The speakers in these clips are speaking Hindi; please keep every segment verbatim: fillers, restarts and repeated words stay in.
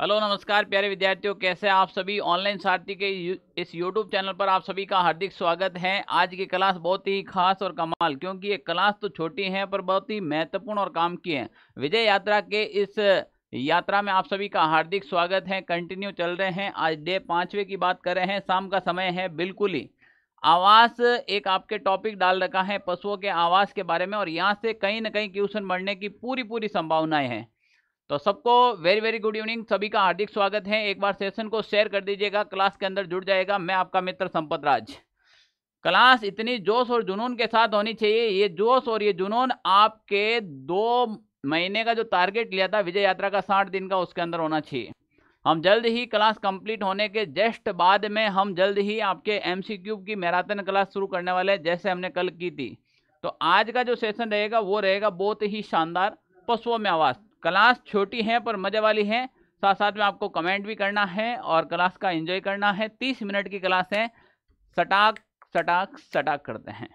हेलो नमस्कार प्यारे विद्यार्थियों, कैसे आप सभी। ऑनलाइन सारथी के इस यूट्यूब चैनल पर आप सभी का हार्दिक स्वागत है। आज की क्लास बहुत ही खास और कमाल, क्योंकि ये क्लास तो छोटी है पर बहुत ही महत्वपूर्ण और काम की है। विजय यात्रा के इस यात्रा में आप सभी का हार्दिक स्वागत है। कंटिन्यू चल रहे हैं, आज डे पाँचवें की बात कर रहे हैं। शाम का समय है, बिल्कुल ही आवास एक आपके टॉपिक डाल रखा है पशुओं के आवास के बारे में, और यहाँ से कहीं ना कहीं क्वेश्चन बढ़ने की पूरी पूरी संभावनाएं हैं। तो सबको वेरी वेरी गुड इवनिंग, सभी का हार्दिक स्वागत है। एक बार सेशन को शेयर कर दीजिएगा, क्लास के अंदर जुड़ जाएगा। मैं आपका मित्र संपत राज। क्लास इतनी जोश और जुनून के साथ होनी चाहिए। ये जोश और ये जुनून आपके दो महीने का जो टारगेट लिया था विजय यात्रा का, साठ दिन का, उसके अंदर होना चाहिए। हम जल्द ही क्लास कंप्लीट होने के जस्ट बाद में हम जल्द ही आपके एमसीक्यू की मैराथन क्लास शुरू करने वाले हैं, जैसे हमने कल की थी। तो आज का जो सेशन रहेगा वो रहेगा बहुत ही शानदार, पशुओं में आवाज। क्लास छोटी है पर मजे वाली है। साथ साथ में आपको कमेंट भी करना है और क्लास का एंजॉय करना है। तीस मिनट की क्लास है, सटाक सटाक सटाक करते हैं।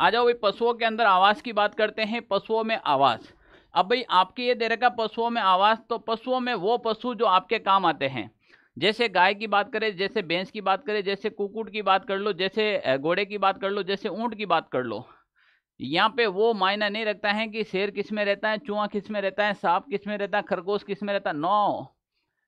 आ जाओ भाई, पशुओं के अंदर आवाज की बात करते हैं। पशुओं में आवाज, अब भाई आपकी ये दे रखा पशुओं में आवाज, तो पशुओं में वो पशु जो आपके काम आते हैं, जैसे गाय की बात करें, जैसे भैंस की बात करें, जैसे कुक्कुट की बात कर लो, जैसे घोड़े की बात कर लो, जैसे ऊँट की बात कर लो। यहाँ पे वो मायना नहीं रखता है कि शेर किस में रहता है, चूहा किस में रहता है, सांप किस में रहता है, खरगोश किस में रहता है। नौ,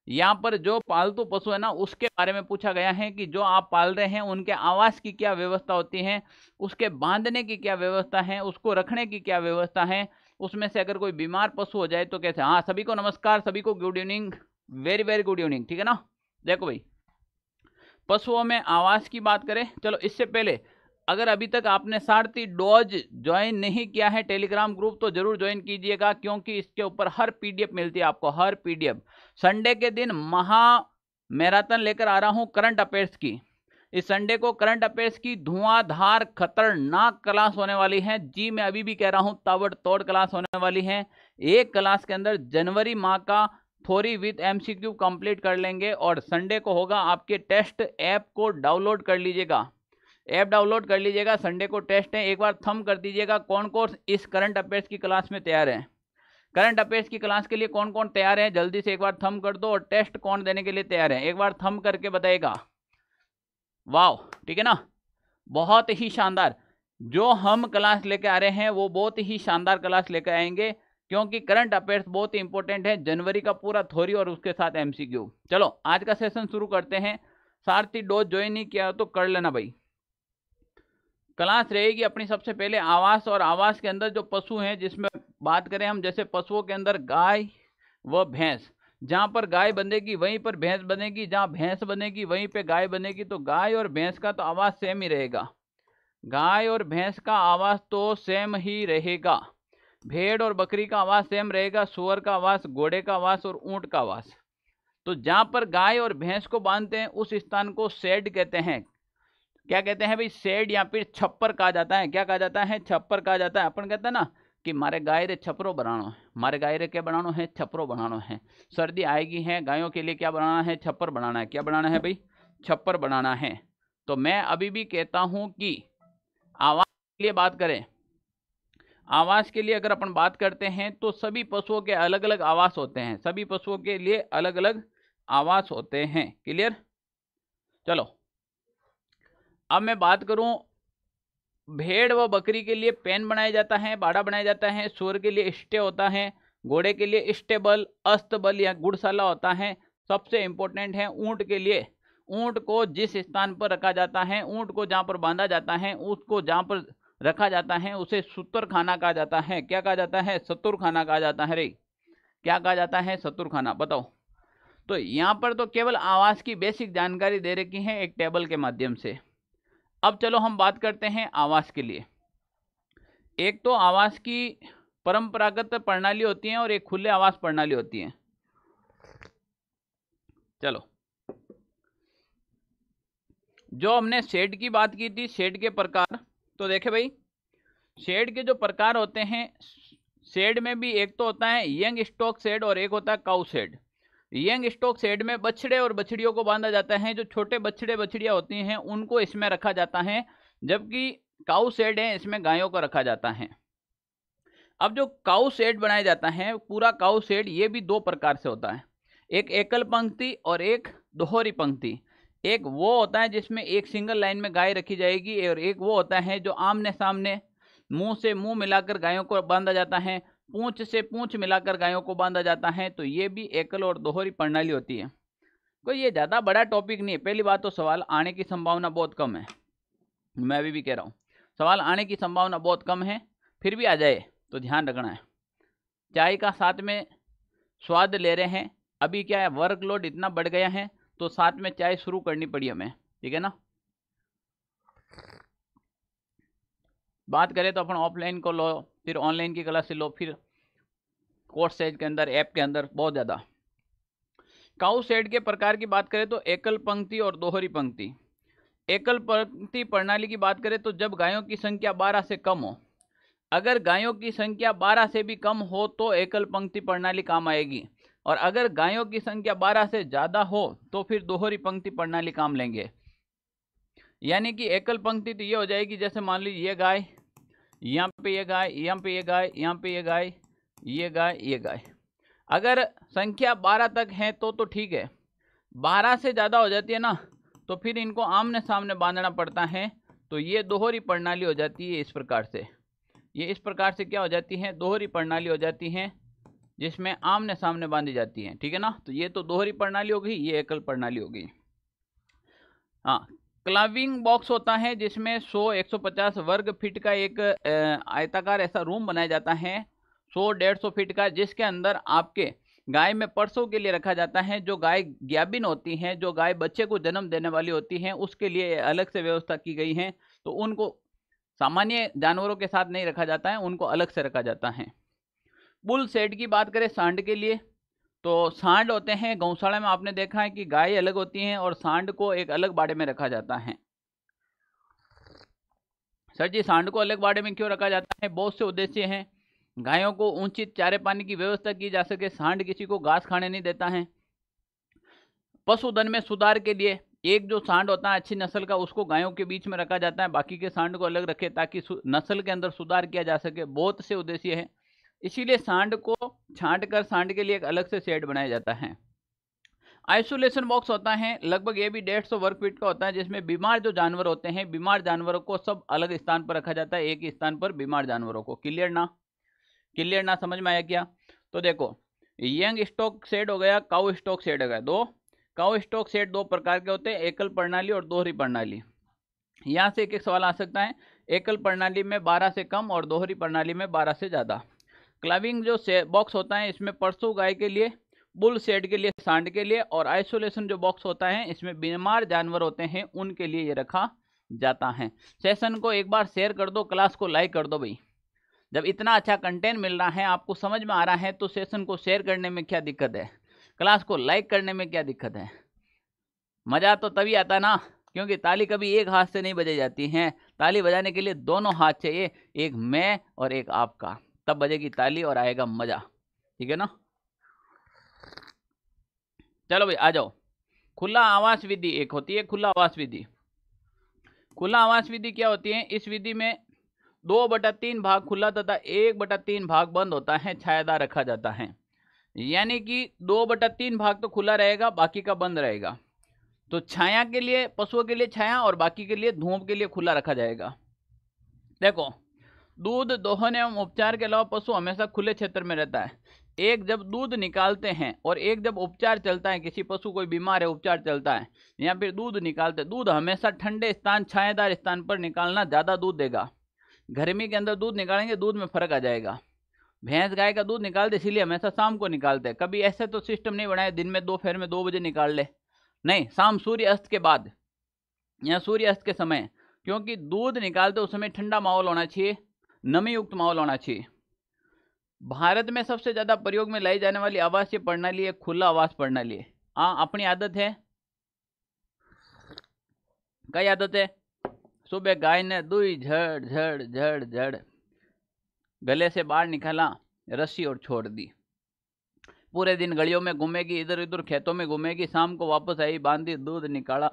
यहाँ पर जो पालतू पशु है ना उसके बारे में पूछा गया है कि जो आप पाल रहे हैं उनके आवास की क्या व्यवस्था होती है, उसके बांधने की क्या व्यवस्था है, उसको रखने की क्या व्यवस्था है, उसमें से अगर कोई बीमार पशु हो जाए तो कैसे। हाँ, सभी को नमस्कार, सभी को good evening, very very good evening, ठीक है ना। देखो भाई, पशुओं में आवास की बात करें। चलो, इससे पहले अगर अभी तक आपने सारथी डॉज ज्वाइन नहीं किया है टेलीग्राम ग्रुप, तो जरूर ज्वाइन कीजिएगा, क्योंकि इसके ऊपर हर पीडीएफ मिलती है आपको, हर पीडीएफ। संडे के दिन महा मैराथन लेकर आ रहा हूं करंट अफेयर्स की। इस संडे को करंट अफेयर्स की धुआंधार खतरनाक क्लास होने वाली है। जी, मैं अभी भी कह रहा हूं, ताबड़तोड़ क्लास होने वाली है। एक क्लास के अंदर जनवरी माह का थोरी विद एमसीक्यू कंप्लीट कर लेंगे, और संडे को होगा आपके टेस्ट। ऐप को डाउनलोड कर लीजिएगा, ऐप डाउनलोड कर लीजिएगा, संडे को टेस्ट है। एक बार थंब कर दीजिएगा कौन कौन इस करंट अफेयर्स की क्लास में तैयार है, करंट अफेयर्स की क्लास के लिए कौन कौन तैयार है। जल्दी से एक बार थंब कर दो, और टेस्ट कौन देने के लिए तैयार है, एक बार थंब करके बताइएगा। वाह, ठीक है ना, बहुत ही शानदार जो हम क्लास लेके आ रहे हैं, वो बहुत ही शानदार क्लास लेकर आएंगे, क्योंकि करंट अफेयर्स बहुत ही इंपॉर्टेंट है। जनवरी का पूरा थ्योरी और उसके साथ एमसीक्यू। चलो, आज का सेशन शुरू करते हैं। सारथी डॉज ज्वाइन नहीं किया तो कर लेना भाई। क्लास रहेगी अपनी सबसे पहले आवास, और आवास के अंदर जो पशु हैं, जिसमें बात करें हम, जैसे पशुओं के अंदर गाय व भैंस। जहाँ पर गाय बनेगी वहीं पर भैंस बनेगी, जहाँ भैंस बनेगी वहीं पे गाय बनेगी। तो गाय और भैंस का तो आवाज़ सेम ही रहेगा, गाय और भैंस का आवाज़ तो सेम ही रहेगा। भेड़ और बकरी का आवाज़ सेम रहेगा, सूअर का आवाज़, घोड़े का आवाज़ और ऊँट का आवाज़। तो जहाँ पर गाय और भैंस को बांधते हैं उस स्थान को शेड कहते हैं। क्या कहते हैं भाई? शेड, या फिर छप्पर कहा जाता है। क्या कहा जाता है? छप्पर कहा जाता है। अपन कहते हैं ना कि मारे गाय रे छपरो बनानो है, मारे गाय रे क्या बनानो है, छपरो बनानो है। सर्दी आएगी है, गायों के लिए क्या बनाना है? छप्पर बनाना है। क्या बनाना है भाई? छप्पर बनाना है। तो मैं अभी भी कहता हूँ कि आवास के लिए बात करें, आवास के लिए अगर अपन बात करते हैं तो सभी पशुओं के अलग अलग आवास होते हैं, सभी पशुओं के लिए अलग अलग आवास होते हैं। क्लियर? चलो, अब मैं बात करूं, भेड़ व बकरी के लिए पेन बनाया जाता है, बाड़ा बनाया जाता है। सूअर के लिए स्टे होता है, घोड़े के लिए स्टेबल, अस्तबल या गुड़शाला होता है। सबसे इम्पोर्टेंट है ऊँट के लिए, ऊँट को जिस स्थान पर रखा जाता है, ऊँट को जहाँ पर बांधा जाता है, उसको जहाँ पर रखा जाता है उसे सुतरखाना कहा जाता है। क्या कहा जाता है? सतुरखाना कहा जाता है। अरे क्या कहा जाता है? सतुरखाना। बताओ। तो यहाँ पर तो केवल आवास की बेसिक जानकारी दे रखी है एक टेबल के माध्यम से। अब चलो हम बात करते हैं आवास के लिए। एक तो आवास की परंपरागत प्रणाली होती है और एक खुले आवास प्रणाली होती है। चलो, जो हमने शेड की बात की थी, शेड के प्रकार, तो देखे भाई शेड के जो प्रकार होते हैं, शेड में भी एक तो होता है यंग स्टॉक शेड और एक होता है cow shed. Young stock shed में बछड़े और बछड़ियों को बांधा जाता है, जो छोटे बछड़े बछड़ियाँ होती हैं उनको इसमें रखा जाता है, जबकि काऊ शेड है इसमें गायों को रखा जाता है। अब जो काऊ शेड बनाया जाता है, पूरा काऊ शेड, ये भी दो प्रकार से होता है। एक एकल पंक्ति और एक दोहरी पंक्ति। एक वो होता है जिसमें एक सिंगल लाइन में गाय रखी जाएगी और एक वो होता है जो आमने सामने मुंह से मुंह मिलाकर गायों को बांधा जाता है, पूंछ से पूंछ मिलाकर गायों को बांधा जाता है। तो ये भी एकल और दोहरी प्रणाली होती है। कोई ये ज़्यादा बड़ा टॉपिक नहीं है। पहली बात तो सवाल आने की संभावना बहुत कम है, मैं अभी भी कह रहा हूँ सवाल आने की संभावना बहुत कम है, फिर भी आ जाए तो ध्यान रखना है। चाय का साथ में स्वाद ले रहे हैं, अभी क्या है वर्कलोड इतना बढ़ गया है तो साथ में चाय शुरू करनी पड़ी हमें, ठीक है ना। बात करें तो अपन ऑफलाइन को लो, फिर ऑनलाइन की क्लास लो, फिर कोर्स सेट के अंदर, ऐप के अंदर बहुत ज़्यादा। काउ सेट के प्रकार की बात करें तो एकल पंक्ति और दोहरी पंक्ति। एकल पंक्ति प्रणाली की बात करें तो जब गायों की संख्या बारह से कम हो, अगर गायों की संख्या बारह से भी कम हो तो एकल पंक्ति प्रणाली काम आएगी, और अगर गायों की संख्या बारह से ज़्यादा हो तो फिर दोहरी पंक्ति प्रणाली काम लेंगे। यानी कि एकल पंक्ति तो ये हो जाएगी, जैसे मान लीजिए ये गाय, यहाँ पे ये गाय, यहाँ पे ये गाय, यहाँ पे ये गाय, ये गाय, ये गाय। अगर संख्या बारह तक है तो तो ठीक है, बारह से ज़्यादा हो जाती है ना तो फिर इनको आमने सामने बांधना पड़ता है, तो ये दोहरी प्रणाली हो जाती है। इस प्रकार से ये इस प्रकार से क्या हो जाती है, दोहरी प्रणाली हो जाती है जिसमें आमने सामने बांधी जाती है, ठीक है ना। तो ये तो दोहरी प्रणाली होगी, ये एकल प्रणाली होगी। हाँ, क्लाविंग बॉक्स होता है जिसमें सौ एक सौ पचास वर्ग फीट का एक आयताकार ऐसा रूम बनाया जाता है, सौ डेढ़ सौ फीट का, जिसके अंदर आपके गाय में परसों के लिए रखा जाता है। जो गाय गाभिन होती हैं, जो गाय बच्चे को जन्म देने वाली होती हैं, उसके लिए अलग से व्यवस्था की गई है। तो उनको सामान्य जानवरों के साथ नहीं रखा जाता है, उनको अलग से रखा जाता है। बुल सेड की बात करें सांड के लिए तो सांड होते हैं गौशाला में, आपने देखा है कि गाय अलग होती हैं और सांड को एक अलग बाड़े में रखा जाता है। सर जी सांड को अलग बाड़े में क्यों रखा जाता है? बहुत से उद्देश्य हैं। गायों को उचित चारे पानी की व्यवस्था की जा सके, सांड किसी को घास खाने नहीं देता है। पशुधन में सुधार के लिए एक जो सांड होता है अच्छी नस्ल का, उसको गायों के बीच में रखा जाता है, बाकी के सांड को अलग रखे ताकि नस्ल के अंदर सुधार किया जा सके। बहुत से उद्देश्य है, इसीलिए सांड को छांट कर सांड के लिए एक अलग से शेड बनाया जाता है। आइसोलेशन बॉक्स होता है, लगभग ये भी डेढ़ सौ वर्ग फीट का होता है, जिसमें बीमार जो जानवर होते हैं, बीमार जानवरों को सब अलग स्थान पर रखा जाता है, एक ही स्थान पर बीमार जानवरों को। क्लियर ना, क्लियर ना, समझ में आया क्या? तो देखो यंग स्टॉक शेड हो गया, काऊ स्टॉक शेड हो गया, दो काऊ स्टॉक शेड दो प्रकार के होते हैं, एकल प्रणाली और दोहरी प्रणाली। यहाँ से एक एक सवाल आ सकता है, एकल प्रणाली में बारह से कम और दोहरी प्रणाली में बारह से ज़्यादा। क्लाविंग जो बॉक्स होता है इसमें परसों गाय के लिए, बुल सेड के लिए, सांड के लिए, और आइसोलेशन जो बॉक्स होता है इसमें बीमार जानवर होते हैं उनके लिए ये रखा जाता है। सेशन को एक बार शेयर कर दो, क्लास को लाइक कर दो भाई। जब इतना अच्छा कंटेंट मिल रहा है, आपको समझ में आ रहा है, तो सेशन को शेयर करने में क्या दिक्कत है, क्लास को लाइक करने में क्या दिक्कत है? मज़ा तो तभी आता है ना, क्योंकि ताली कभी एक हाथ से नहीं बजाई जाती हैं, ताली बजाने के लिए दोनों हाथ चाहिए, एक मैं और एक आपका, तब बजेगी ताली और आएगा मजा, ठीक है ना। चलो भाई आ जाओ। खुला आवास विधि एक होती है, खुला आवास विधि। खुला आवास विधि क्या होती है? इस विधि में दो बटा तीन भाग खुला तथा एक बटा तीन भाग बंद होता है, छायादार रखा जाता है। यानी कि दो बटा तीन भाग तो खुला रहेगा, बाकी का बंद रहेगा। तो छाया के लिए, पशुओं के लिए छाया, और बाकी के लिए धूप के लिए खुला रखा जाएगा। देखो दूध दोहन एवं उपचार के अलावा पशु हमेशा खुले क्षेत्र में रहता है। एक जब दूध निकालते हैं और एक जब उपचार चलता है, किसी पशु कोई बीमार है, उपचार चलता है या फिर दूध निकालते, दूध हमेशा ठंडे स्थान, छायादार स्थान पर निकालना ज़्यादा दूध देगा। गर्मी के अंदर दूध निकालेंगे, दूध में फर्क आ जाएगा। भैंस गाय का दूध निकालते इसीलिए हमेशा शाम को निकालते हैं। कभी ऐसे तो सिस्टम नहीं बनाया दिन में दोपहर में दो बजे निकाल ले, नहीं, शाम सूर्य अस्त के बाद या सूर्य अस्त के समय, क्योंकि दूध निकालते उस समय ठंडा माहौल होना चाहिए, नमी युक्त माहौल होना चाहिए। भारत में सबसे ज़्यादा प्रयोग में लाई जाने वाली आवासीय प्रणाली है खुला आवास प्रणाली है। हाँ, अपनी आदत है, कई आदत है। सुबह गाय ने दुई झड़ झड़ झड़ झड़ गले से बाहर निकाला, रस्सी और छोड़ दी। पूरे दिन गलियों में घूमेगी, इधर उधर खेतों में घूमेगी, शाम को वापस आई, बांधी, दूध निकाला,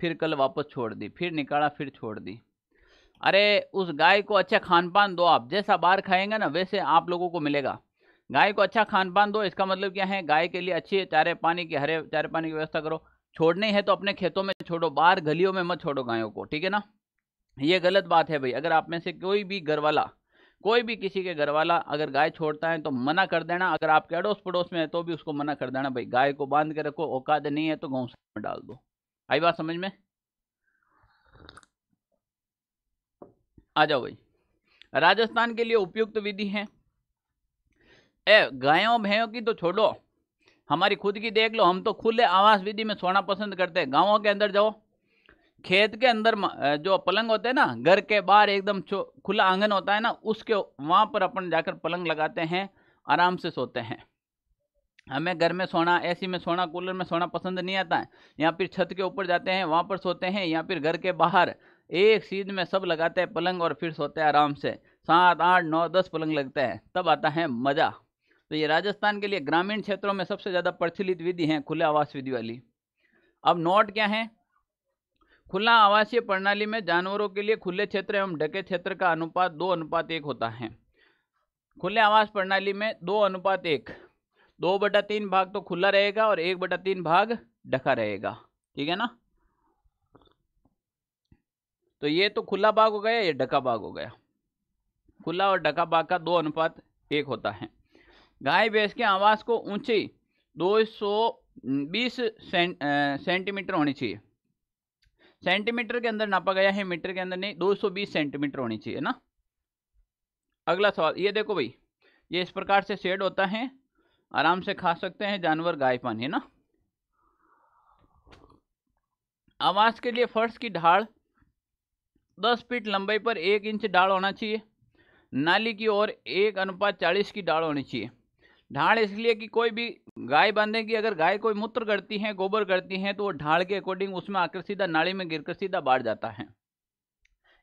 फिर कल वापस छोड़ दी, फिर निकाला, फिर छोड़ दी। अरे उस गाय को अच्छा खान पान दो आप, जैसा बाहर खाएंगे ना वैसे आप लोगों को मिलेगा। गाय को अच्छा खान पान दो, इसका मतलब क्या है, गाय के लिए अच्छी चारे पानी की हरे चारे पानी की व्यवस्था करो। छोड़नी है तो अपने खेतों में छोड़ो, बाहर गलियों में मत छोड़ो गायों को, ठीक है ना। ये गलत बात है भाई। अगर आप में से कोई भी घरवाला कोई भी किसी के घरवाला अगर गाय छोड़ता है तो मना कर देना। अगर आपके अड़ोस पड़ोस में है तो भी उसको मना कर देना, भाई गाय को बांध के रखो, औकात नहीं है तो गौशाला में डाल दो। आई बात समझ में? आ जाओ भाई। राजस्थान के लिए उपयुक्त विधि है, ए गायों भैंयों की तो छोड़ो, हमारी खुद की देख लो। हम तो खुले आवास विधि में सोना पसंद करते हैं। गाँवों के अंदर जाओ, खेत के अंदर जो पलंग होते हैं ना, घर के बाहर एकदम खुला आंगन होता है ना, उसके वहाँ पर अपन जाकर पलंग लगाते हैं, आराम से सोते हैं। हमें घर में सोना, एसी में सोना, कूलर में सोना पसंद नहीं आता है। या फिर छत के ऊपर जाते हैं, वहाँ पर सोते हैं, या फिर घर के बाहर एक सीध में सब लगाते हैं पलंग और फिर सोते हैं आराम से। सात आठ नौ दस पलंग लगते हैं, तब आता है मज़ा। तो ये राजस्थान के लिए ग्रामीण क्षेत्रों में सबसे ज़्यादा प्रचलित विधि है, खुले आवास विधि वाली। अब नोट क्या है, खुला आवासीय प्रणाली में जानवरों के लिए खुले क्षेत्र एवं ढके क्षेत्र का अनुपात दो अनुपात एक होता है। खुले आवास प्रणाली में दो अनुपात एक, दो बटा तीन भाग तो खुला रहेगा और एक बटा तीन भाग ढका रहेगा, ठीक है ना। तो ये तो खुला भाग हो गया, ये ढका भाग हो गया। खुला और ढका भाग का दो अनुपात एक होता है। गाय भैंस के आवास को ऊंची दो सौ बीस सेंटीमीटर होनी चाहिए। सेंटीमीटर के अंदर नापा गया है, मीटर के अंदर नहीं। दो सौ बीस सेंटीमीटर होनी चाहिए ना। अगला सवाल, ये देखो भाई, ये इस प्रकार से शेड होता है, आराम से खा सकते हैं जानवर गाय पानी, है ना। आवास के लिए फर्श की ढाल दस फीट लंबाई पर एक इंच ढाल होना चाहिए। नाली की ओर एक अनुपात चालीस की ढाल होनी चाहिए। ढाल इसलिए कि कोई भी गाय बांधे कि अगर गाय कोई मूत्र करती है, गोबर करती है, तो वो ढाल के अकॉर्डिंग उसमें आकर सीधा नाली में गिरकर सीधा बाहर जाता है।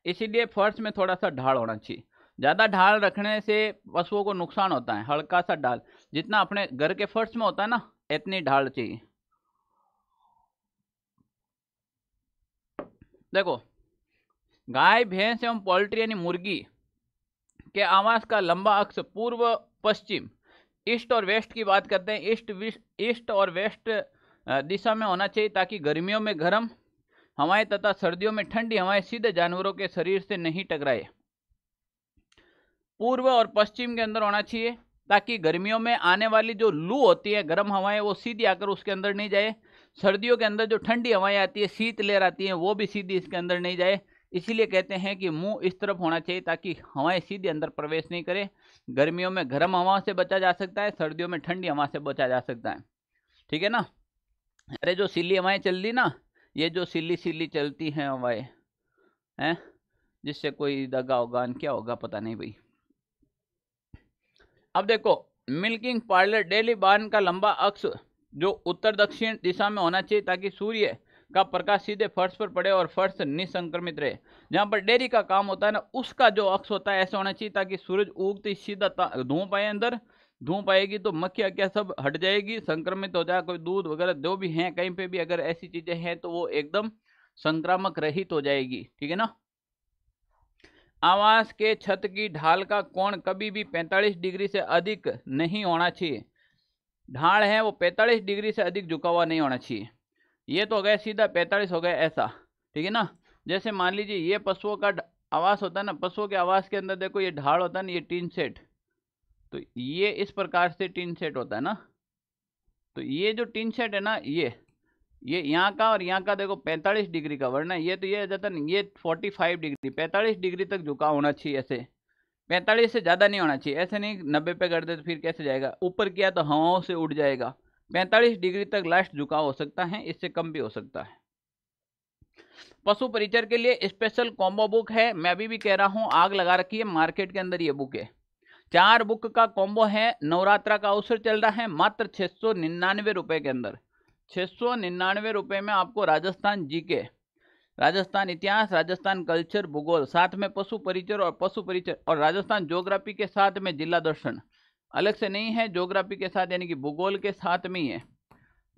इसीलिए फर्श में थोड़ा सा ढाल होना चाहिए। ज़्यादा ढाल रखने से पशुओं को नुकसान होता है। हल्का सा ढाल जितना अपने घर के फर्श में होता है ना, इतनी ढाल चाहिए। देखो, गाय भैंस एवं पोल्ट्री यानी मुर्गी के आवास का लंबा अक्ष पूर्व पश्चिम ईस्ट और वेस्ट की बात करते हैं, ईस्ट ईस्ट और वेस्ट दिशा में होना चाहिए ताकि गर्मियों में गर्म हवाएं तथा सर्दियों में ठंडी हवाएं सीधे जानवरों के शरीर से नहीं टकराए। पूर्व और पश्चिम के अंदर होना चाहिए ताकि गर्मियों में आने वाली जो लू होती है, गर्म हवाएं, वो सीधी आकर उसके अंदर नहीं जाए। सर्दियों के अंदर जो ठंडी हवाएं आती है, शीत लहर आती है, वो भी सीधी इसके अंदर नहीं जाए। इसीलिए कहते हैं कि मुंह इस तरफ होना चाहिए ताकि हवाएं सीधे अंदर प्रवेश नहीं करें। गर्मियों में गर्म हवा से बचा जा सकता है, सर्दियों में ठंडी हवा से बचा जा सकता है, ठीक है ना। अरे जो सिल्ली हवाएं चलती ना, ये जो सिल्ली सिल्ली चलती हैं हवाएं हैं, जिससे कोई दगा होगा क्या होगा पता नहीं भाई। अब देखो, मिल्किंग पार्लर डेली बार्न का लंबा अक्ष जो उत्तर दक्षिण दिशा में होना चाहिए ताकि सूर्य का प्रकाश सीधे फर्श पर पड़े और फर्श निसंक्रमित रहे। जहाँ पर डेयरी का काम होता है ना, उसका जो अक्ष होता है ऐसा होना चाहिए ताकि सूरज उगते ही सीधा धूप आए, अंदर धूप आएगी तो मक्खियाँ क्या सब हट जाएगी, संक्रमित हो जाए कोई दूध वगैरह जो भी हैं, कहीं पे भी अगर ऐसी चीज़ें हैं तो वो एकदम संक्रामक रहित हो जाएगी, ठीक है ना। आवास के छत की ढाल का कोण कभी भी पैंतालीस डिग्री से अधिक नहीं होना चाहिए। ढाल है वो पैंतालीस डिग्री से अधिक झुका हुआ नहीं होना चाहिए। ये तो हो गया सीधा पैंतालीस हो गया ऐसा, ठीक है ना। जैसे मान लीजिए ये पशुओं का आवास होता है ना, पशुओं के आवास के अंदर देखो ये ढाल होता है ना, ये टीन सेट, तो ये इस प्रकार से टीन सेट होता है ना। तो ये जो टीन सेट है ना, ये ये यहाँ का और यहाँ का देखो पैंतालीस डिग्री का, वरना ये तो ये जाता ना, ये फोर्टी फाइव डिग्री पैंतालीस डिग्री तक झुका होना चाहिए। ऐसे पैंतालीस से ज़्यादा नहीं होना चाहिए, ऐसे नहीं नब्बे पे कर दे तो फिर कैसे जाएगा, ऊपर किया तो हवाओं से उड़ जाएगा। पैंतालीस डिग्री तक लास्ट झुकाव हो सकता है, इससे कम भी हो सकता है। पशु परिचर के लिए स्पेशल कॉम्बो बुक है, मैं अभी भी कह रहा हूँ, आग लगा रखी है मार्केट के अंदर ये बुक है। चार बुक का कॉम्बो है, नवरात्रा का अवसर चल रहा है, मात्र छः सौ निन्यानवे रुपये के अंदर। छः सौ निन्यानवे रुपये में आपको राजस्थान जीके, राजस्थान इतिहास, राजस्थान कल्चर भूगोल, साथ में पशु परिचर और पशु परिचर और राजस्थान ज्योग्राफी के साथ में जिला दर्शन, अलग से नहीं है, ज्योग्राफी के साथ यानी कि भूगोल के साथ में ही है।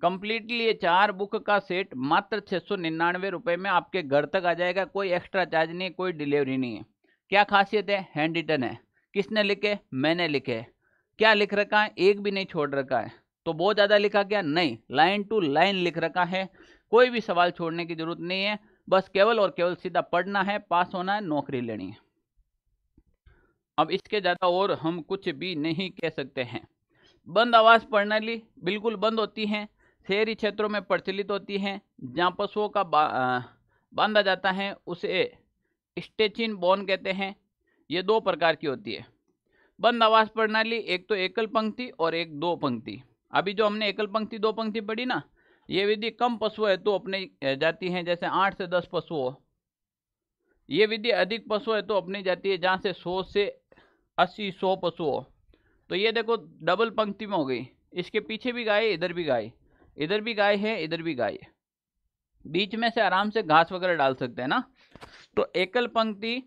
कंप्लीटली ये चार बुक का सेट मात्र छः सौ निन्यानवे रुपये में आपके घर तक आ जाएगा। कोई एक्स्ट्रा चार्ज नहीं, कोई डिलीवरी नहीं है। क्या खासियत है? हैंड रिटन है। किसने लिखे? मैंने लिखे। क्या लिख रखा है, एक भी नहीं छोड़ रखा है। तो बहुत ज़्यादा लिखा क्या, नहीं, लाइन टू लाइन लिख रखा है, कोई भी सवाल छोड़ने की जरूरत नहीं है, बस केवल और केवल सीधा पढ़ना है, पास होना है, नौकरी लेनी है। अब इसके ज़्यादा और हम कुछ भी नहीं कह सकते हैं। बंद आवास प्रणाली बिल्कुल बंद होती हैं, शहरी क्षेत्रों में प्रचलित होती हैं, जहाँ पशुओं का बांधा जाता है उसे स्ट्रेचिंग बोन कहते हैं। ये दो प्रकार की होती है बंद आवास प्रणाली, एक तो एकल पंक्ति और एक दो पंक्ति। अभी जो हमने एकल पंक्ति दो पंक्ति पढ़ी ना, ये विधि कम पशु है तो अपनी जाती है, जैसे आठ से दस पशुओं। ये विधि अधिक पशु है तो अपनी जाती है जहाँ से सौ से अस्सी सौ पशुओं। तो ये देखो डबल पंक्ति में हो गई, इसके पीछे भी गाय, इधर भी गाय, इधर भी गाय है, इधर भी गाय, बीच में से आराम से घास वगैरह डाल सकते हैं ना। तो एकल पंक्ति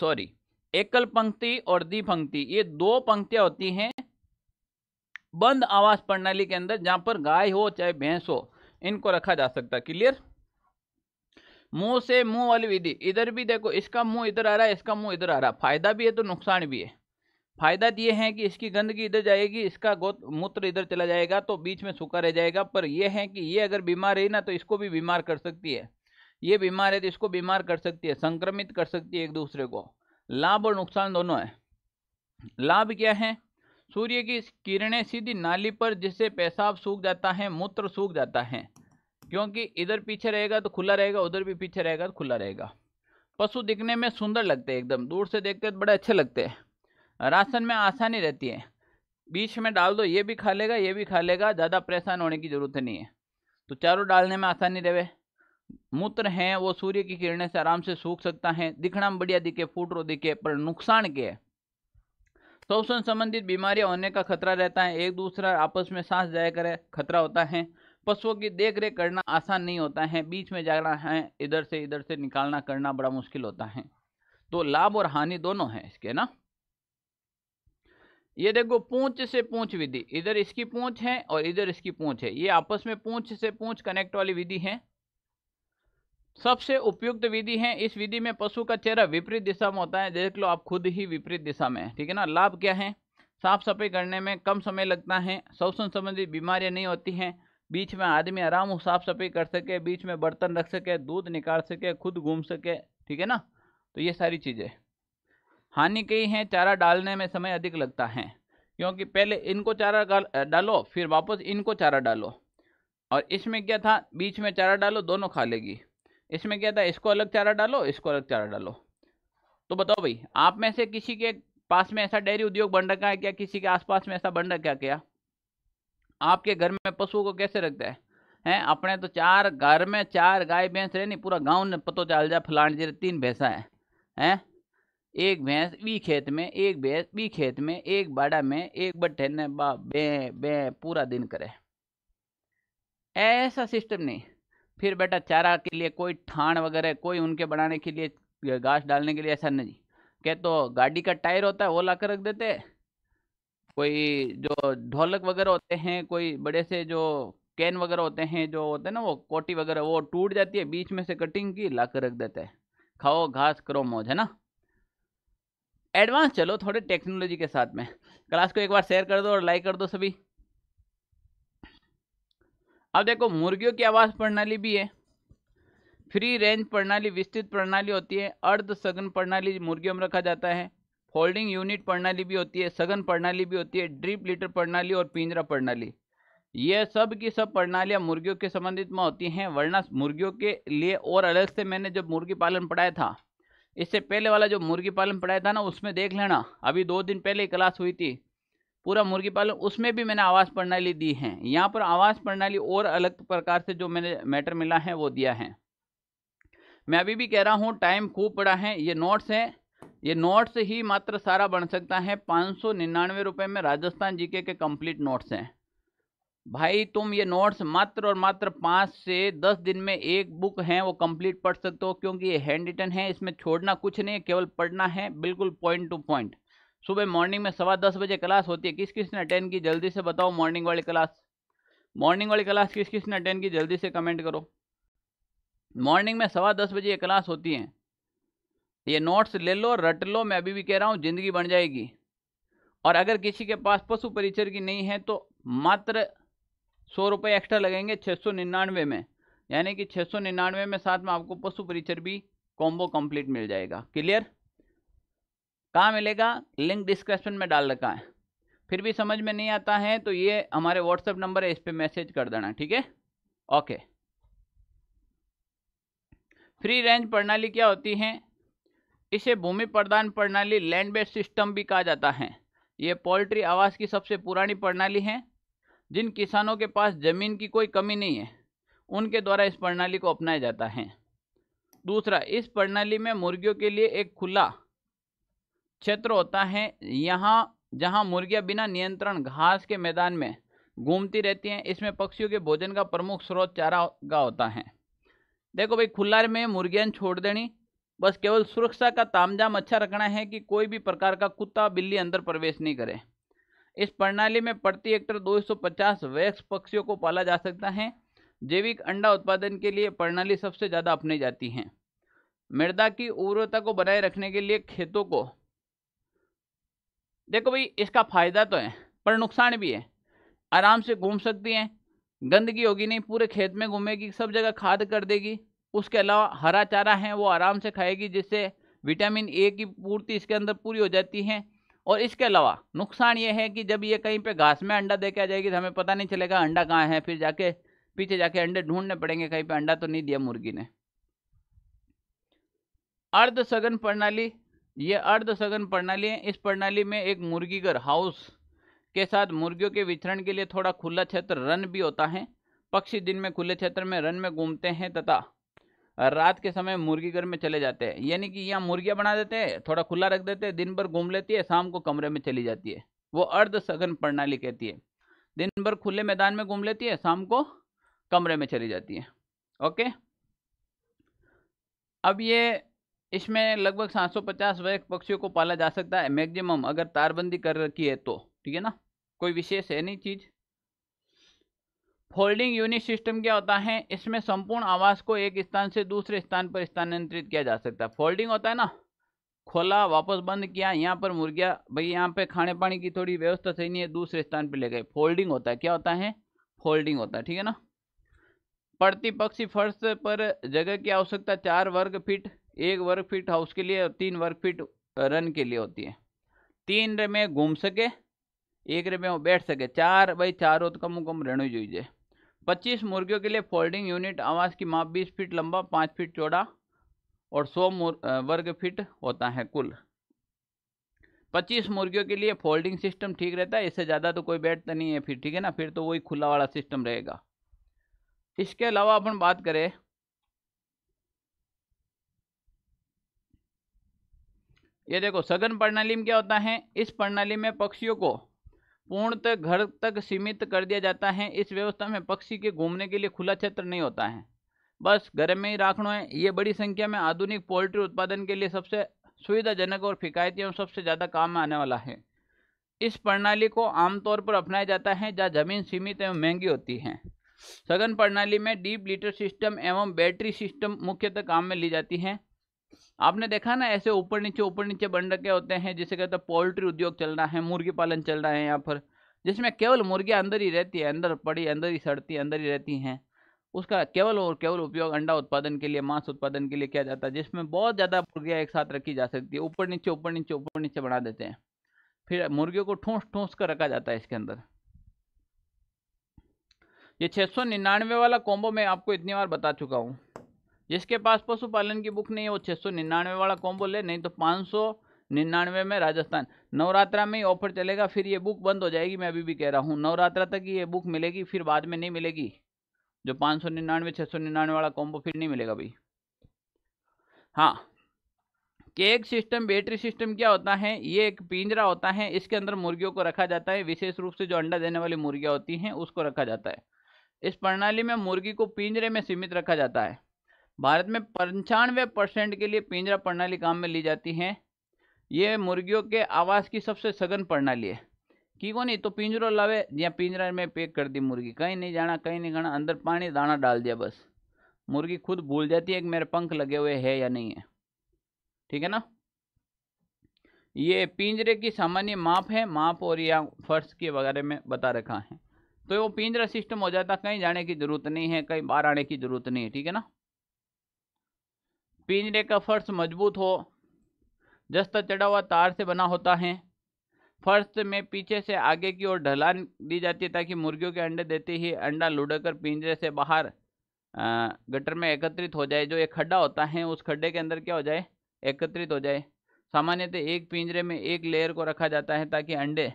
सॉरी एकल पंक्ति और द्वि पंक्ति, ये दो पंक्तियां होती हैं बंद आवास प्रणाली के अंदर, जहां पर गाय हो चाहे भैंस हो, इनको रखा जा सकता है। क्लियर। मुंह से मुंह वाली विधि, इधर भी देखो इसका मुंह इधर आ रहा है, इसका मुंह इधर आ रहा है, फायदा भी है तो नुकसान भी है। फायदा ये है कि इसकी गंदगी इधर जाएगी, इसका गोत मूत्र इधर चला जाएगा, तो बीच में सूखा रह जाएगा। पर यह है कि ये अगर बीमार है ना तो इसको भी बीमार कर सकती है, ये बीमार है तो इसको बीमार कर सकती है, संक्रमित कर सकती है एक दूसरे को। लाभ और नुकसान दोनों है। लाभ क्या है, सूर्य की किरणें सीधी नाली पर, जिससे पेशाब सूख जाता है, मूत्र सूख जाता है, क्योंकि इधर पीछे रहेगा तो खुला रहेगा, उधर भी पीछे रहेगा तो खुला रहेगा। पशु दिखने में सुंदर लगते हैं, एकदम दूर से देखते हैं तो बड़े अच्छे लगते हैं। राशन में आसानी रहती है, बीच में डाल दो, ये भी खा लेगा, ये भी खा लेगा, ज़्यादा परेशान होने की ज़रूरत नहीं है, तो चारों डालने में आसानी रहे। मूत्र हैं वो सूर्य की किरणें से आराम से सूख सकता है, दिखना में बढ़िया दिखे, फूटरो दिखे, पर नुकसान क्या है, श्वसन संबंधित बीमारियां होने का खतरा रहता है, एक दूसरा आपस में सांस जाया करे, खतरा होता है। पशुओं की देख रेख करना आसान नहीं होता है, बीच में जाना है, इधर से इधर से निकालना करना बड़ा मुश्किल होता है। तो लाभ और हानि दोनों है इसके ना। ये देखो पूंछ से पूंछ विधि, इधर इसकी पूंछ है और इधर इसकी पूंछ है, ये आपस में पूंछ से पूंछ कनेक्ट वाली विधि है, सबसे उपयुक्त विधि है। इस विधि में पशु का चेहरा विपरीत दिशा में होता है, देख लो आप खुद ही विपरीत दिशा में है, ठीक है ना। लाभ क्या है, साफ सफाई करने में कम समय लगता है, श्वसन संबंधी बीमारियां नहीं होती हैं, बीच में आदमी आराम साफ सफाई कर सके, बीच में बर्तन रख सके, दूध निकाल सके, खुद घूम सके, ठीक है ना। तो ये सारी चीज़ें। हानि कई है, चारा डालने में समय अधिक लगता है, क्योंकि पहले इनको चारा डालो फिर वापस इनको चारा डालो, और इसमें क्या था, बीच में चारा डालो दोनों खा लेगी, इसमें क्या था, इसको अलग चारा डालो, इसको अलग चारा डालो। तो बताओ भाई, आप में से किसी के पास में ऐसा डेयरी उद्योग बन रखा है क्या, किसी के आसपास में ऐसा बन रखा है क्या? आपके घर में पशुओं को कैसे रखते हैं? हैं अपने तो चार घर में चार गाय भैंस रहे, नहीं पूरा गांव ने पतो चल जाए फलान जी तीन भैंसा है, हैं एक भैंस बी खेत में, एक भैंस बी खेत में, एक बाड़ा में, एक बट्ठे ने बा बे बे पूरा दिन करे। ऐसा सिस्टम नहीं। फिर बेटा चारा के लिए कोई ठाण वगैरह, कोई उनके बनाने के लिए घास डालने के लिए ऐसा नहीं, क्या तो गाड़ी का टायर होता है वो ला कर रख देते हैं, कोई जो ढोलक वगैरह होते हैं, कोई बड़े से जो कैन वगैरह होते हैं, जो होते हैं ना वो कोटी वगैरह, वो टूट जाती है, बीच में से कटिंग की ला कर रख देते हैं, खाओ घास करो मौज, है ना। एडवांस चलो थोड़े टेक्नोलॉजी के साथ में। क्लास को एक बार शेयर कर दो और लाइक कर दो सभी। अब देखो मुर्गियों की आवास प्रणाली भी है, फ्री रेंज प्रणाली विस्तृत प्रणाली होती है, अर्ध सघन प्रणाली मुर्गियों में रखा जाता है, फोल्डिंग यूनिट प्रणाली भी होती है, सघन प्रणाली भी होती है, ड्रिप लीटर प्रणाली और पिंजरा प्रणाली। ये सब की सब प्रणालियाँ मुर्गियों के संबंधित में होती हैं, वरना मुर्गियों के लिए और अलग से मैंने जब मुर्गी पालन पढ़ाया था, इससे पहले वाला जो मुर्गी पालन पढ़ाया था ना उसमें देख लेना, अभी दो दिन पहले क्लास हुई थी पूरा मुर्गी पालन, उसमें भी मैंने आवास प्रणाली दी है। यहाँ पर आवास प्रणाली और अलग प्रकार से जो मैंने मैटर मिला है वो दिया है। मैं अभी भी कह रहा हूँ टाइम खूब पड़ा है, ये नोट्स है, ये नोट्स ही मात्र सारा बन सकता है। पाँच सौ निन्यानवे रुपये में राजस्थान जीके के कंप्लीट नोट्स हैं भाई। तुम ये नोट्स मात्र और मात्र पाँच से दस दिन में एक बुक हैं वो कंप्लीट पढ़ सकते हो, क्योंकि ये हैंड रिटन है, इसमें छोड़ना कुछ नहीं है, केवल पढ़ना है, बिल्कुल पॉइंट टू पॉइंट। सुबह मॉर्निंग में सवा दस बजे क्लास होती है, किस किस ने अटेंड की जल्दी से बताओ, मॉर्निंग वाली क्लास, मॉर्निंग वाली क्लास किस किस ने अटेंड की जल्दी से कमेंट करो। मॉर्निंग में सवा दस बजे ये क्लास होती है, ये नोट्स ले लो, रट लो, मैं अभी भी कह रहा हूँ जिंदगी बन जाएगी। और अगर किसी के पास पशु परिचर की नहीं है तो मात्र सौ रुपये एक्स्ट्रा लगेंगे छः सौ निन्यानवे में, यानी कि छः सौ निन्यानवे में साथ में आपको पशु परिचर भी कॉम्बो कंप्लीट मिल जाएगा। क्लियर? कहाँ मिलेगा? लिंक डिस्क्रिप्शन में डाल रखा है। फिर भी समझ में नहीं आता है तो ये हमारे व्हाट्सएप नंबर है, इस पर मैसेज कर देना, ठीक है? ओके। फ्री रेंज प्रणाली क्या होती है? इसे भूमि प्रदान प्रणाली, लैंड बेस्ड सिस्टम भी कहा जाता है। ये पोल्ट्री आवास की सबसे पुरानी प्रणाली है। जिन किसानों के पास ज़मीन की कोई कमी नहीं है उनके द्वारा इस प्रणाली को अपनाया जाता है। दूसरा, इस प्रणाली में मुर्गियों के लिए एक खुला क्षेत्र होता है, यहाँ जहाँ मुर्गियाँ बिना नियंत्रण घास के मैदान में घूमती रहती हैं। इसमें पक्षियों के भोजन का प्रमुख स्रोत चारा का होता है। देखो भाई, खुला में मुर्गियाँ छोड़ देनी, बस केवल सुरक्षा का तामझाम अच्छा रखना है कि कोई भी प्रकार का कुत्ता बिल्ली अंदर प्रवेश नहीं करे। इस प्रणाली में प्रति हेक्टर दो सौ पचास वैक्स पक्षियों को पाला जा सकता है। जैविक अंडा उत्पादन के लिए प्रणाली सबसे ज़्यादा अपनाई जाती है। मृदा की उर्वरता को बनाए रखने के लिए खेतों को, देखो भाई इसका फायदा तो है पर नुकसान भी है। आराम से घूम सकती हैं, गंदगी होगी नहीं, पूरे खेत में घूमेगी, सब जगह खाद कर देगी। उसके अलावा हरा चारा है वो आराम से खाएगी, जिससे विटामिन ए की पूर्ति इसके अंदर पूरी हो जाती है। और इसके अलावा नुकसान ये है कि जब ये कहीं पे घास में अंडा दे के आ जाएगी तो हमें पता नहीं चलेगा अंडा कहाँ है, फिर जाके पीछे जाके अंडे ढूंढने पड़ेंगे, कहीं पे अंडा तो नहीं दिया मुर्गी ने। अर्ध सघन प्रणाली, ये अर्ध सघन प्रणाली है। इस प्रणाली में एक मुर्गीघर हाउस के साथ मुर्गियों के विचरण के लिए थोड़ा खुला क्षेत्र रन भी होता है। पक्षी दिन में खुले क्षेत्र में रन में घूमते हैं तथा रात के समय मुर्गीघर में चले जाते हैं। यानी कि यहाँ मुर्गियाँ बना देते हैं, थोड़ा खुला रख देते हैं, दिन भर घूम लेती है, शाम को कमरे में चली जाती है। वो अर्ध सघन प्रणाली कहती है। दिन भर खुले मैदान में घूम लेती है, शाम को कमरे में चली जाती है। ओके। अब ये इसमें लगभग सात सौ पचास वैक्स पक्षियों को पाला जा सकता है मैक्सिमम, अगर तारबंदी कर रखी है तो, ठीक है ना? कोई विशेष है नहीं चीज़। फोल्डिंग यूनिट सिस्टम क्या होता है? इसमें संपूर्ण आवास को एक स्थान से दूसरे स्थान पर स्थानांतरित किया जा सकता है। फोल्डिंग होता है ना, खोला वापस बंद किया। यहाँ पर मुर्गियाँ भाई, यहाँ पे खाने पानी की थोड़ी व्यवस्था सही नहीं है, दूसरे स्थान पर ले गए, फोल्डिंग होता है। क्या होता है? फोल्डिंग होता है, ठीक है ना? प्रति पक्षी फर्श पर जगह की आवश्यकता चार वर्ग फीट एक वर्ग फीट हाउस के लिए और तीन वर्ग फीट रन के लिए होती है। तीन रे में घूम सके, एक रे में वो बैठ सके, चार भाई चार हो तो कम कम रहना चाहिए। पच्चीस मुर्गियों के लिए फोल्डिंग यूनिट आवास की माप बीस फीट लंबा, पाँच फीट चौड़ा और सौ वर्ग फीट होता है कुल। पच्चीस मुर्गियों के लिए फोल्डिंग सिस्टम ठीक रहता है, इससे ज़्यादा तो कोई बैठता नहीं है फिर, ठीक है ना? फिर तो वही खुला वाला सिस्टम रहेगा। इसके अलावा अपन बात करें ये देखो सघन प्रणाली में क्या होता है। इस प्रणाली में पक्षियों को पूर्णतः घर तक सीमित कर दिया जाता है। इस व्यवस्था में पक्षी के घूमने के लिए खुला क्षेत्र नहीं होता है, बस घर में ही रखना है। ये बड़ी संख्या में आधुनिक पोल्ट्री उत्पादन के लिए सबसे सुविधाजनक और किफ़ायती एवं सबसे ज़्यादा काम में आने वाला है। इस प्रणाली को आमतौर पर अपनाया जाता है जहाँ जमीन सीमित एवं महंगी होती है। सघन प्रणाली में डीप लीटर सिस्टम एवं बैटरी सिस्टम मुख्यतः काम में ली जाती है। आपने देखा ना, ऐसे ऊपर नीचे ऊपर नीचे बन रखे होते हैं, जिसे कहते हैं पोल्ट्री उद्योग चल रहा है, मुर्गी पालन चल रहा है यहाँ पर, जिसमें केवल मुर्गियाँ अंदर ही रहती है, अंदर पड़ी, अंदर ही सड़ती, अंदर ही रहती हैं। उसका केवल और केवल उपयोग अंडा उत्पादन के लिए, मांस उत्पादन के लिए किया जाता है, जिसमें बहुत ज़्यादा मुर्गियाँ एक साथ रखी जा सकती है। ऊपर नीचे ऊपर नीचे ऊपर नीचे बना देते हैं, फिर मुर्गियों को ठूँस ठूँस कर रखा जाता है इसके अंदर। ये छः सौ निन्यानवे वाला कॉम्बो मैं आपको इतनी बार बता चुका हूँ। जिसके पास पशुपालन की बुक नहीं है वो छः सौ निन्यानवे वाला कॉम्बो ले, नहीं तो पाँच सौ निन्यानवे में राजस्थान नवरात्रा में ही ऑफर चलेगा, फिर ये बुक बंद हो जाएगी। मैं अभी भी कह रहा हूँ नवरात्रा तक ही ये बुक मिलेगी, फिर बाद में नहीं मिलेगी। जो पाँच सौ निन्यानवे छः सौ निन्यानवे वाला कॉम्बो फिर नहीं मिलेगा भाई। हाँ, केक सिस्टम बैटरी सिस्टम क्या होता है? ये एक पिंजरा होता है, इसके अंदर मुर्गियों को रखा जाता है, विशेष रूप से जो अंडा देने वाली मुर्गियाँ होती हैं उसको रखा जाता है। इस प्रणाली में मुर्गी को पिंजरे में सीमित रखा जाता है। भारत में पंचानवे परसेंट के लिए पिंजरा प्रणाली काम में ली जाती है। ये मुर्गियों के आवास की सबसे सघन प्रणाली है कि को नहीं तो पिंजरों लावे, या पिंजरा में पैक कर दी मुर्गी, कहीं नहीं जाना कहीं नहीं खाना, अंदर पानी दाना डाल दिया, बस मुर्गी खुद भूल जाती है कि मेरे पंख लगे हुए है या नहीं है। ठीक है ना। ये पिंजरे की सामान्य माप है, माप और या फर्श के वगैरह में बता रखा है। तो वो पिंजरा सिस्टम हो जाता, कहीं जाने की जरूरत नहीं है, कहीं बाहर आने की जरूरत नहीं है, ठीक है ना। पिंजरे का फर्श मजबूत हो, जस्ता चढ़ा हुआ तार से बना होता है, फर्श में पीछे से आगे की ओर ढलान दी जाती है ताकि मुर्गियों के अंडे देते ही अंडा लुढ़कर पिंजरे से बाहर गटर में एकत्रित हो जाए। जो एक खड्डा होता है उस खड्डे के अंदर क्या हो जाए, एकत्रित हो जाए। सामान्यतः एक पिंजरे में एक लेयर को रखा जाता है ताकि अंडे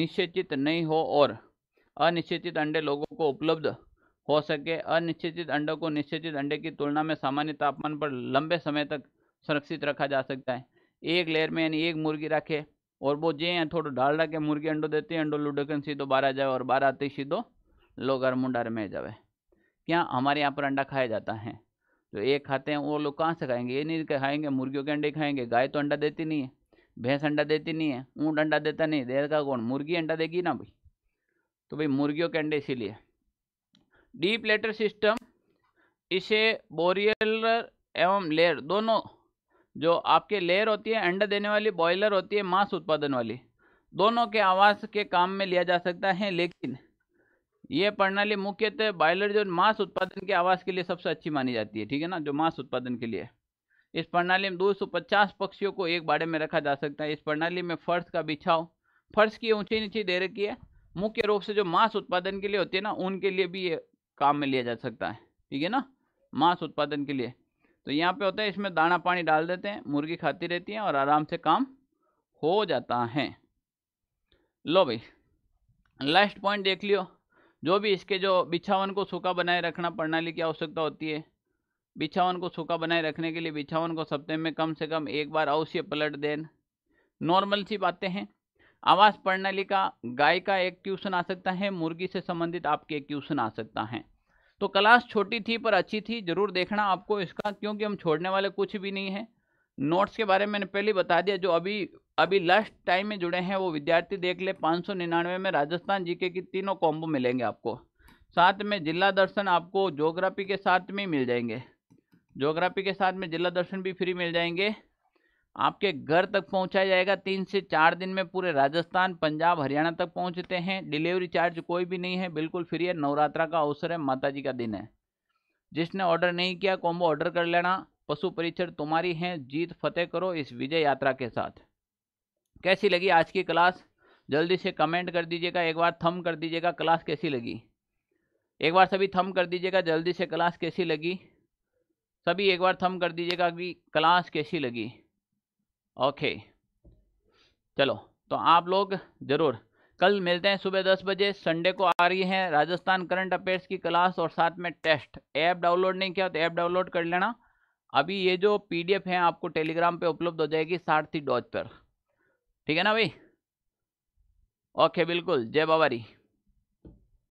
निषेचित नहीं हो और अनिषेचित अंडे लोगों को उपलब्ध हो सके। अनिषेचित अंडों को निषेचित अंडे की तुलना में सामान्य तापमान पर लंबे समय तक सुरक्षित रखा जा सकता है। एक लेयर में यानी एक मुर्गी रखे और वो जे हैं थोड़ा डाल रखे, मुर्गी अंडो देते हैं, अंडो लुढ़कन सीधो बाहर जाए और बाहर आते ही सीधो लोग अरमुंडार में जावे। क्या हमारे यहाँ पर अंडा खाया जाता है, तो एक खाते हैं वो लोग कहाँ से खाएंगे, ये नहीं खाएंगे, मुर्गियों के अंडे खाएंगे। गाय तो अंडा देती नहीं है, भैंस अंडा देती नहीं है, ऊँट अंडा देता नहीं, देगा कौन, मुर्गी अंडा देगी ना भाई, तो भाई मुर्गियों के अंडे। इसीलिए डीप लेटर सिस्टम, इसे बॉयलर एवं लेयर दोनों, जो आपके लेयर होती है अंडा देने वाली, बॉयलर होती है मांस उत्पादन वाली, दोनों के आवास के काम में लिया जा सकता है। लेकिन ये प्रणाली मुख्यतः बॉयलर जो मांस उत्पादन के आवास के लिए सबसे अच्छी मानी जाती है, ठीक है ना, जो मांस उत्पादन के लिए। इस प्रणाली में दो सौ पचास पक्षियों को एक बाड़े में रखा जा सकता है। इस प्रणाली में फर्श का बिछाव, फर्श की ऊंची नीची दे रखी है, मुख्य रूप से जो मांस उत्पादन के लिए होती है ना उनके लिए भी ये काम में लिया जा सकता है, ठीक है ना, मांस उत्पादन के लिए। तो यहाँ पे होता है इसमें दाना पानी डाल देते हैं, मुर्गी खाती रहती है और आराम से काम हो जाता है। लो भाई लास्ट पॉइंट देख लियो, जो भी इसके जो बिछावन को सूखा बनाए रखना प्रणाली की आवश्यकता होती है। बिछावन को सूखा बनाए रखने के लिए बिछावन को सप्ताह में कम से कम एक बार अवश्य पलट दें। नॉर्मल सी बातें हैं। आवास प्रणाली का गाय का एक क्वेश्चन आ सकता है, मुर्गी से संबंधित आपके एक क्वेश्चन आ सकता है। तो क्लास छोटी थी पर अच्छी थी, जरूर देखना आपको इसका, क्योंकि हम छोड़ने वाले कुछ भी नहीं है। नोट्स के बारे में मैंने पहले बता दिया, जो अभी अभी लास्ट टाइम में जुड़े हैं वो विद्यार्थी देख ले। पाँच सौ निन्यानवे में राजस्थान जीके की तीनों कॉम्बो मिलेंगे आपको, साथ में जिला दर्शन आपको ज्योग्राफी के साथ में मिल जाएंगे, ज्योग्राफी के साथ में जिला दर्शन भी फ्री मिल जाएंगे। आपके घर तक पहुँचाया जाएगा, तीन से चार दिन में पूरे राजस्थान पंजाब हरियाणा तक पहुँचते हैं। डिलीवरी चार्ज कोई भी नहीं है, बिल्कुल फ्री है। नवरात्रा का अवसर है, माता जी का दिन है। जिसने ऑर्डर नहीं किया कॉम्बो ऑर्डर कर लेना। पशु परिचर तुम्हारी है, जीत फतेह करो इस विजय यात्रा के साथ। कैसी लगी आज की क्लास, जल्दी से कमेंट कर दीजिएगा, एक बार थंब कर दीजिएगा क्लास कैसी लगी, एक बार सभी थंब कर दीजिएगा जल्दी से क्लास कैसी लगी, सभी एक बार थंब कर दीजिएगा कि क्लास कैसी लगी। Okay okay. चलो तो आप लोग ज़रूर कल मिलते हैं सुबह दस बजे। संडे को आ रही है राजस्थान करंट अफेयर्स की क्लास और साथ में टेस्ट। ऐप डाउनलोड नहीं किया तो ऐप डाउनलोड कर लेना। अभी ये जो पीडीएफ है आपको टेलीग्राम पे उपलब्ध हो जाएगी सारथी डॉट पर, ठीक है ना भाई। ओके okay, बिल्कुल। जय बाबारी।